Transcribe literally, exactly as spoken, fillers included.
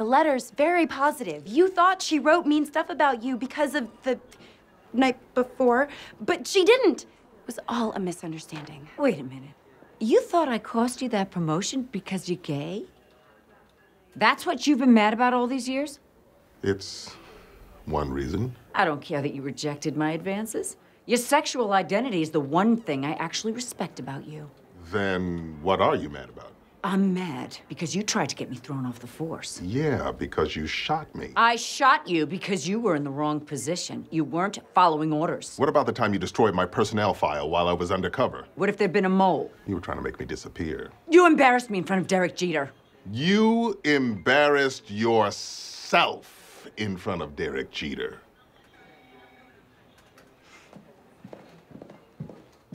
The letter's very positive. You thought she wrote mean stuff about you because of the night before, but she didn't. It was all a misunderstanding. Wait a minute. You thought I cost you that promotion because you're gay? That's what you've been mad about all these years? It's one reason. I don't care that you rejected my advances. Your sexual identity is the one thing I actually respect about you. Then what are you mad about? I'm mad because you tried to get me thrown off the force. Yeah, because you shot me. I shot you because you were in the wrong position. You weren't following orders. What about the time you destroyed my personnel file while I was undercover? What if there'd been a mole? You were trying to make me disappear. You embarrassed me in front of Derek Jeter. You embarrassed yourself in front of Derek Jeter.